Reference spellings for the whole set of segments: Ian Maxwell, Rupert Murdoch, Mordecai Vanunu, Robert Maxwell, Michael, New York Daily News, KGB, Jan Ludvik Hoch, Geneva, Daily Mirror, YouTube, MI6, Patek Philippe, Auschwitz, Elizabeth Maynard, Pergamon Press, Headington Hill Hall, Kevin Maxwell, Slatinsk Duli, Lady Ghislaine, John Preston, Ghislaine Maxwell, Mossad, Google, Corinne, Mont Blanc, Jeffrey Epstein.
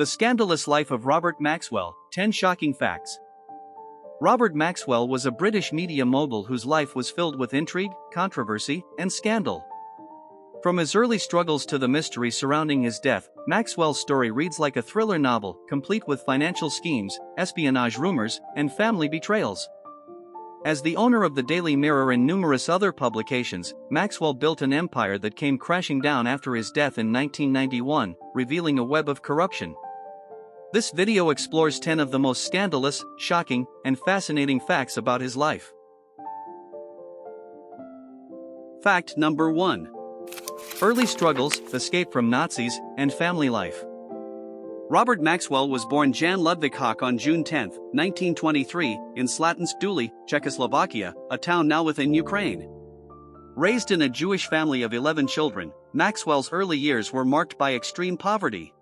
The Scandalous Life of Robert Maxwell, 10 Shocking Facts. Robert Maxwell was a British media mogul whose life was filled with intrigue, controversy, and scandal. From his early struggles to the mystery surrounding his death, Maxwell's story reads like a thriller novel, complete with financial schemes, espionage rumors, and family betrayals. As the owner of the Daily Mirror and numerous other publications, Maxwell built an empire that came crashing down after his death in 1991, revealing a web of corruption. This video explores 10 of the most scandalous, shocking, and fascinating facts about his life. Fact number 1. Early struggles, escape from Nazis, and family life. Robert Maxwell was born Jan Ludvik Hoch on June 10, 1923, in Slatinsk Duli, Czechoslovakia, a town now within Ukraine. Raised in a Jewish family of 11 children, Maxwell's early years were marked by extreme poverty.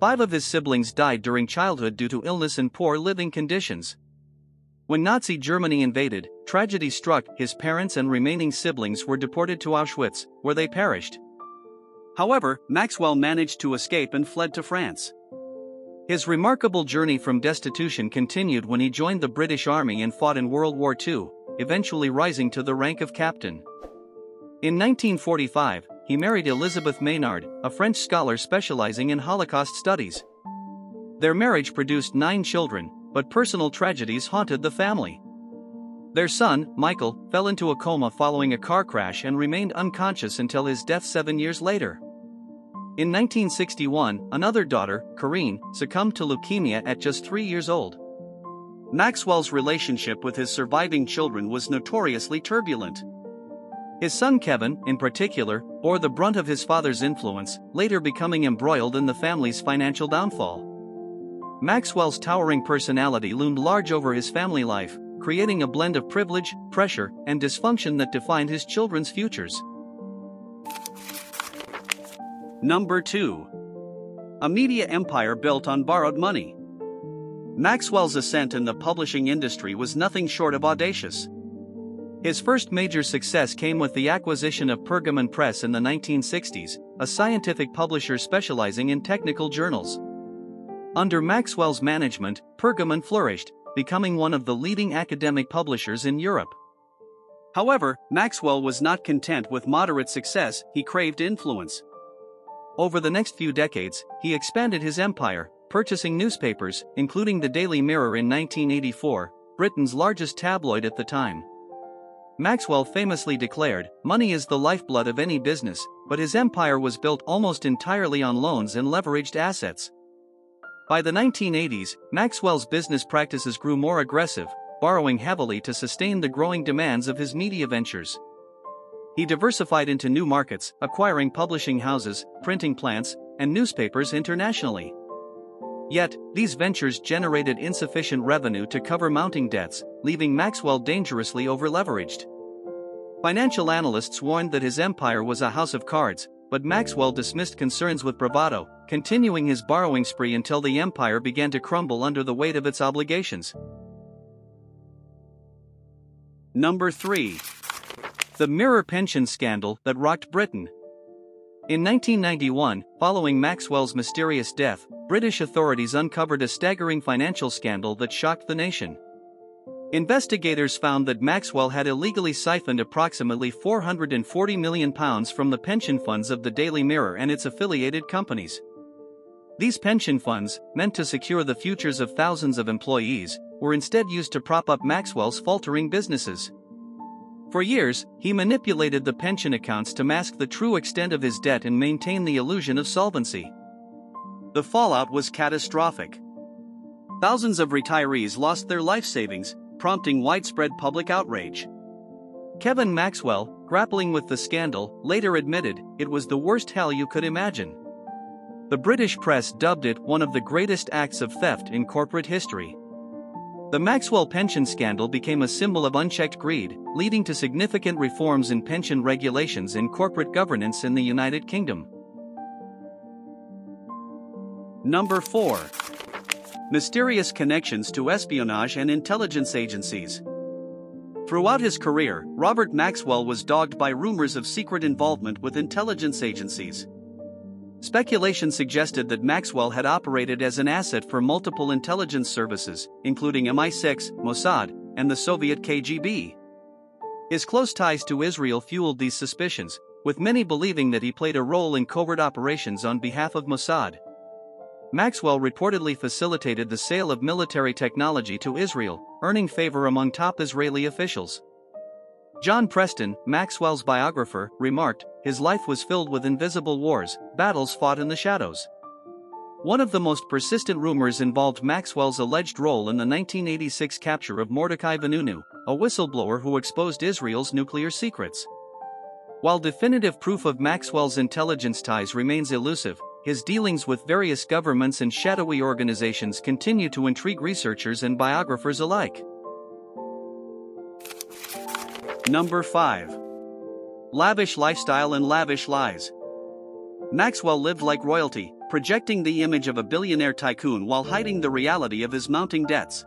5 of his siblings died during childhood due to illness and poor living conditions. When Nazi Germany invaded, tragedy struck. His parents and remaining siblings were deported to Auschwitz, where they perished. However, Maxwell managed to escape and fled to France. His remarkable journey from destitution continued when he joined the British Army and fought in World War II, eventually rising to the rank of captain. In 1945, he married Elizabeth Maynard, a French scholar specializing in Holocaust studies. Their marriage produced 9 children, but personal tragedies haunted the family. Their son, Michael, fell into a coma following a car crash and remained unconscious until his death 7 years later. In 1961, another daughter, Corinne, succumbed to leukemia at just 3 years old. Maxwell's relationship with his surviving children was notoriously turbulent. His son Kevin, in particular, bore the brunt of his father's influence, later becoming embroiled in the family's financial downfall. Maxwell's towering personality loomed large over his family life, creating a blend of privilege, pressure, and dysfunction that defined his children's futures. Number 2. A media empire built on borrowed money. Maxwell's ascent in the publishing industry was nothing short of audacious. His first major success came with the acquisition of Pergamon Press in the 1960s, a scientific publisher specializing in technical journals. Under Maxwell's management, Pergamon flourished, becoming one of the leading academic publishers in Europe. However, Maxwell was not content with moderate success. He craved influence. Over the next few decades, he expanded his empire, purchasing newspapers, including the Daily Mirror in 1984, Britain's largest tabloid at the time. Maxwell famously declared, "Money is the lifeblood of any business," but his empire was built almost entirely on loans and leveraged assets. By the 1980s, Maxwell's business practices grew more aggressive, borrowing heavily to sustain the growing demands of his media ventures. He diversified into new markets, acquiring publishing houses, printing plants, and newspapers internationally. Yet, these ventures generated insufficient revenue to cover mounting debts, leaving Maxwell dangerously overleveraged. Financial analysts warned that his empire was a house of cards, but Maxwell dismissed concerns with bravado, continuing his borrowing spree until the empire began to crumble under the weight of its obligations. Number 3. The Mirror pension scandal that rocked Britain. In 1991, following Maxwell's mysterious death, British authorities uncovered a staggering financial scandal that shocked the nation. Investigators found that Maxwell had illegally siphoned approximately £440 million from the pension funds of the Daily Mirror and its affiliated companies. These pension funds, meant to secure the futures of thousands of employees, were instead used to prop up Maxwell's faltering businesses. For years, he manipulated the pension accounts to mask the true extent of his debt and maintain the illusion of solvency. The fallout was catastrophic. Thousands of retirees lost their life savings, prompting widespread public outrage. Kevin Maxwell, grappling with the scandal, later admitted, "It was the worst hell you could imagine." The British press dubbed it one of the greatest acts of theft in corporate history. The Maxwell pension scandal became a symbol of unchecked greed, leading to significant reforms in pension regulations and corporate governance in the United Kingdom. Number 4. Mysterious connections to espionage and intelligence agencies. Throughout his career, Robert Maxwell was dogged by rumors of secret involvement with intelligence agencies. Speculation suggested that Maxwell had operated as an asset for multiple intelligence services, including MI6, Mossad, and the Soviet KGB. His close ties to Israel fueled these suspicions, with many believing that he played a role in covert operations on behalf of Mossad. Maxwell reportedly facilitated the sale of military technology to Israel, earning favor among top Israeli officials. John Preston, Maxwell's biographer, remarked, "His life was filled with invisible wars, battles fought in the shadows." One of the most persistent rumors involved Maxwell's alleged role in the 1986 capture of Mordecai Vanunu, a whistleblower who exposed Israel's nuclear secrets. While definitive proof of Maxwell's intelligence ties remains elusive, his dealings with various governments and shadowy organizations continue to intrigue researchers and biographers alike. Number 5. Lavish lifestyle and lavish lies. Maxwell lived like royalty, projecting the image of a billionaire tycoon while hiding the reality of his mounting debts.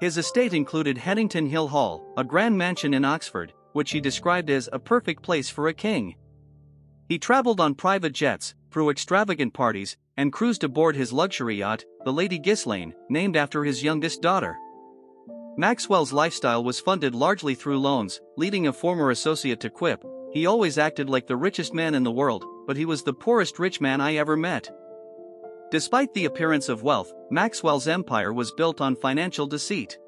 His estate included Headington Hill Hall, a grand mansion in Oxford, which he described as a perfect place for a king. He traveled on private jets, through extravagant parties, and cruised aboard his luxury yacht, the Lady Ghislaine, named after his youngest daughter. Maxwell's lifestyle was funded largely through loans, leading a former associate to quip, "He always acted like the richest man in the world, but he was the poorest rich man I ever met." Despite the appearance of wealth, Maxwell's empire was built on financial deceit.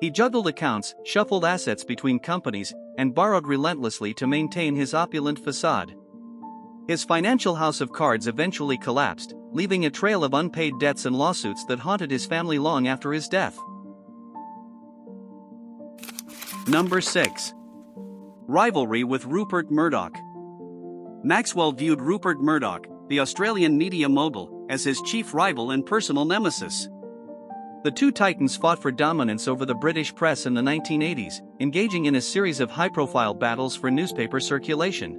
He juggled accounts, shuffled assets between companies, and borrowed relentlessly to maintain his opulent facade. His financial house of cards eventually collapsed, leaving a trail of unpaid debts and lawsuits that haunted his family long after his death. Number 6. Rivalry with Rupert Murdoch. Maxwell viewed Rupert Murdoch, the Australian media mogul, as his chief rival and personal nemesis. The two titans fought for dominance over the British press in the 1980s, engaging in a series of high-profile battles for newspaper circulation.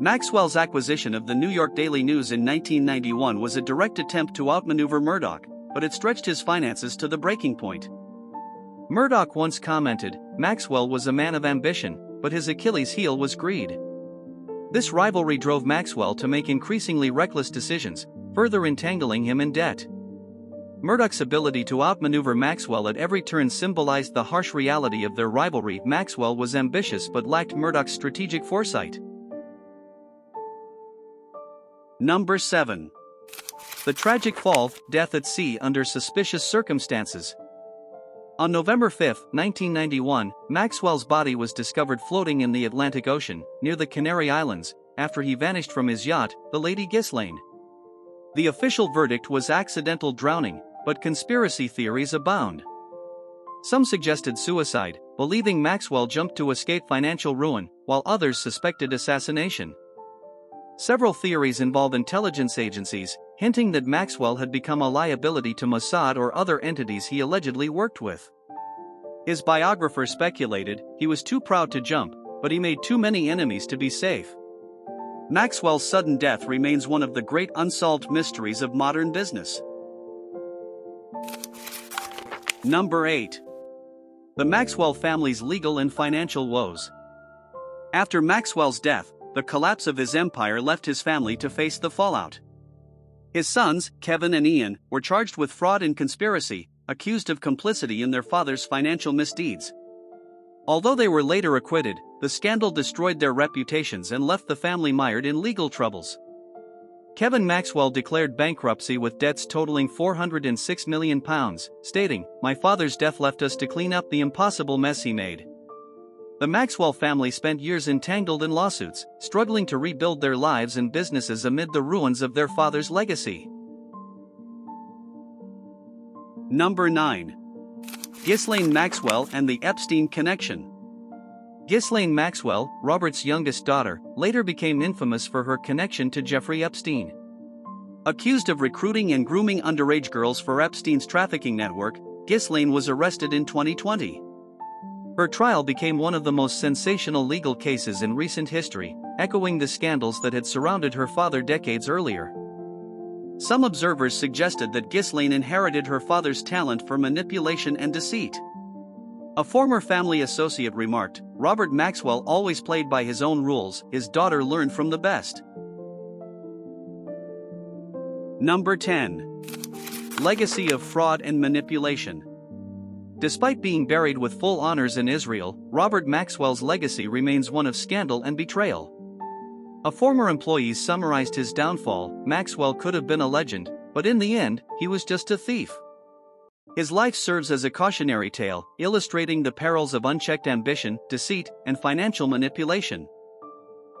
Maxwell's acquisition of the New York Daily News in 1991 was a direct attempt to outmaneuver Murdoch, but it stretched his finances to the breaking point. Murdoch once commented, "Maxwell was a man of ambition, but his Achilles' heel was greed." This rivalry drove Maxwell to make increasingly reckless decisions, further entangling him in debt. Murdoch's ability to outmaneuver Maxwell at every turn symbolized the harsh reality of their rivalry. Maxwell was ambitious but lacked Murdoch's strategic foresight. Number 7. The tragic fall, death at sea under suspicious circumstances. On November 5, 1991, Maxwell's body was discovered floating in the Atlantic Ocean, near the Canary Islands, after he vanished from his yacht, the Lady Ghislaine. The official verdict was accidental drowning, but conspiracy theories abound. Some suggested suicide, believing Maxwell jumped to escape financial ruin, while others suspected assassination. Several theories involve intelligence agencies, hinting that Maxwell had become a liability to Mossad or other entities he allegedly worked with. His biographer speculated, "He was too proud to jump, but he made too many enemies to be safe." Maxwell's sudden death remains one of the great unsolved mysteries of modern business. Number 8. The Maxwell family's legal and financial woes. After Maxwell's death, the collapse of his empire left his family to face the fallout. His sons, Kevin and Ian, were charged with fraud and conspiracy, accused of complicity in their father's financial misdeeds. Although they were later acquitted, the scandal destroyed their reputations and left the family mired in legal troubles. Kevin Maxwell declared bankruptcy with debts totaling £406 million, stating, "My father's death left us to clean up the impossible mess he made." The Maxwell family spent years entangled in lawsuits, struggling to rebuild their lives and businesses amid the ruins of their father's legacy. Number 9. Ghislaine Maxwell and the Epstein connection. Ghislaine Maxwell, Robert's youngest daughter, later became infamous for her connection to Jeffrey Epstein. Accused of recruiting and grooming underage girls for Epstein's trafficking network, Ghislaine was arrested in 2020. Her trial became one of the most sensational legal cases in recent history, echoing the scandals that had surrounded her father decades earlier. Some observers suggested that Ghislaine inherited her father's talent for manipulation and deceit. A former family associate remarked, "Robert Maxwell always played by his own rules, his daughter learned from the best." Number 10. Legacy of Fraud and Manipulation. Despite being buried with full honors in Israel, Robert Maxwell's legacy remains one of scandal and betrayal. A former employee summarized his downfall: Maxwell could have been a legend, but in the end, he was just a thief. His life serves as a cautionary tale, illustrating the perils of unchecked ambition, deceit, and financial manipulation.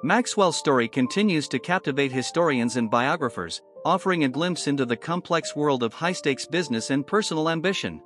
Maxwell's story continues to captivate historians and biographers, offering a glimpse into the complex world of high-stakes business and personal ambition.